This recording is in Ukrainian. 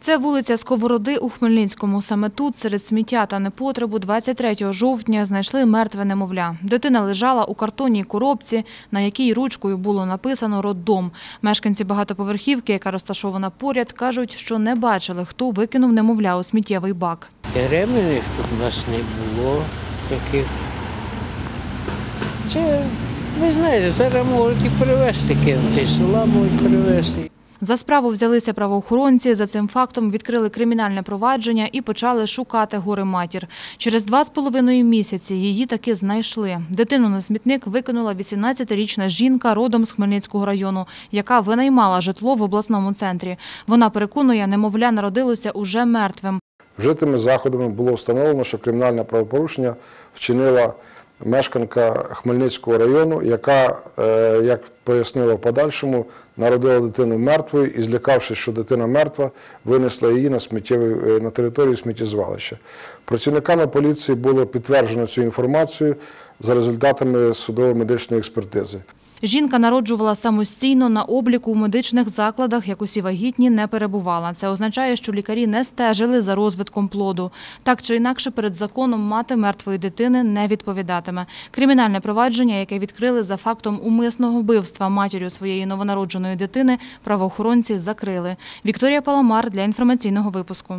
Це вулиця Сковороди у Хмельницькому. Саме тут, серед сміття та непотребу, 23 жовтня знайшли мертве немовля. Дитина лежала у картонній коробці, на якій ручкою було написано «Роддом». Мешканці багатоповерхівки, яка розташована поряд, кажуть, що не бачили, хто викинув немовля у сміттєвий бак. Ремінних тут у нас не було таких. Це, ви знаєте, зараз можуть і привезти кинути, і села можуть привезти. За справу взялися правоохоронці, за цим фактом відкрили кримінальне провадження і почали шукати горе-матір. Через 2,5 місяці її таки знайшли. Дитину на смітник викинула 18-річна жінка родом з Хмельницького району, яка винаймала житло в обласному центрі. Вона переконує, немовля народилося уже мертвим. Вжитими заходами було встановлено, що кримінальне правопорушення вчинила мешканка Хмельницького району, яка, як пояснила в подальшому, народила дитину мертвою і, злякавшись, що дитина мертва, винесла її на територію сміттєзвалища. Працівниками поліції було підтверджено цю інформацію за результатами судово-медичної експертизи. Жінка народжувала самостійно, на обліку у медичних закладах, як усі вагітні, не перебувала. Це означає, що лікарі не стежили за розвитком плоду. Так чи інакше, перед законом мати мертвої дитини не відповідатиме. Кримінальне провадження, яке відкрили за фактом умисного вбивства матір'ю своєї новонародженої дитини, правоохоронці закрили. Вікторія Паламар для інформаційного випуску.